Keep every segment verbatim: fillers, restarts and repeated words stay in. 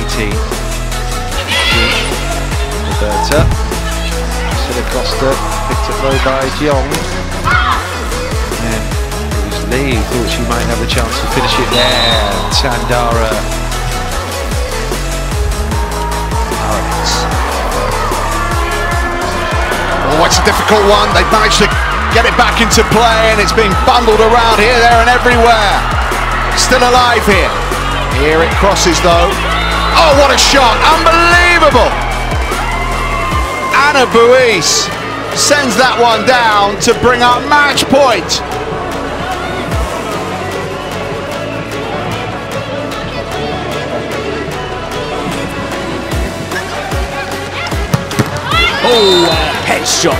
eighteen. Roberta. Costa picked up low by Jong. And it was Lee who thought she might have a chance to finish it there. Tandara. Parabets. Oh, it's a difficult one. They managed to get it back into play, and it's been bundled around here, there and everywhere. Still alive here. Here it crosses though. Oh, what a shot. Unbelievable. Anna Buis sends that one down to bring up match point. Oh, a headshot.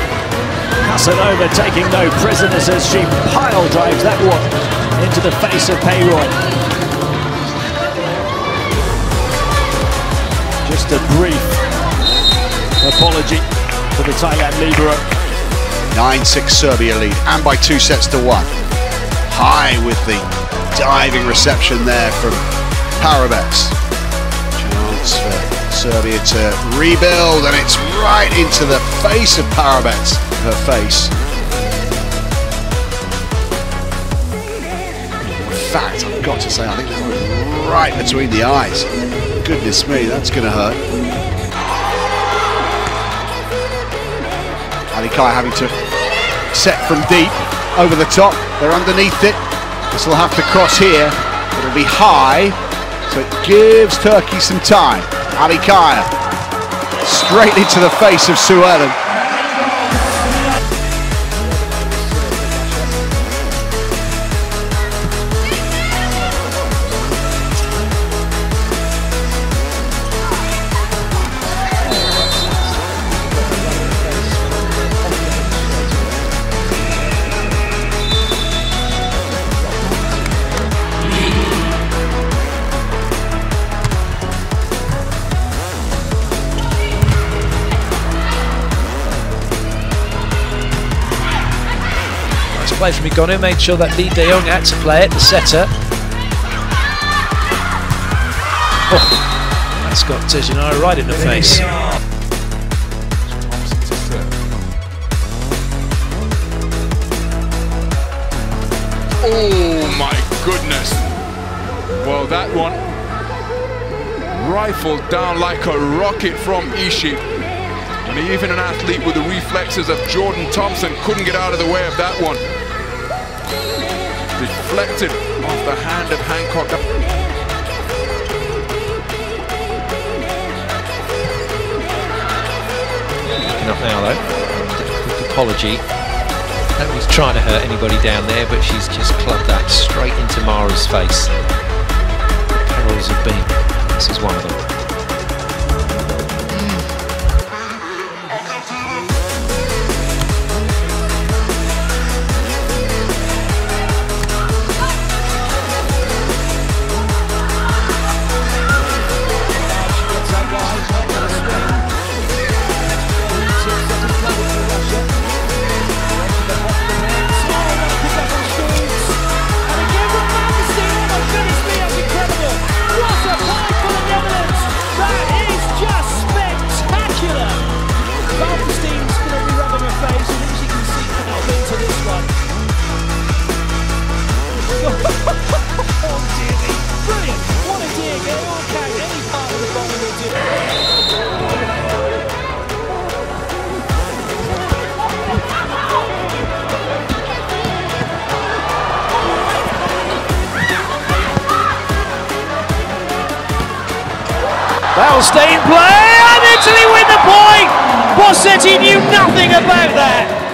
Casanova taking no prisoners as she pile drives that one into the face of Peyron. Just a brief apology for the Thailand libero. nine six Serbia lead, and by two sets to one. High with the diving reception there from Parabets. Chance for Serbia to rebuild, and it's right into the face of Parabets. Her face. In fact, I've got to say, I think that was right between the eyes. Goodness me, that's going to hurt. Ali Kaya having to set from deep, over the top. They're underneath it. This will have to cross here. It'll be high, so it gives Turkey some time. Ali Kaya straight into the face of Suelen. Play from Igonu, made sure that Lee De Jong had to play it, the setter. Oh, that's got Tejinara right in the face. Oh my goodness. Well, that one rifled down like a rocket from Ishii. And even an athlete with the reflexes of Jordan Thompson couldn't get out of the way of that one. Deflected off the hand of Hancock. Looking up now though, quick apology. Nobody's trying to hurt anybody down there, but she's just clubbed that straight into Mara's face. Perils have been. This is one of them. That'll stay in play, and Italy win the point! Bossetti knew nothing about that!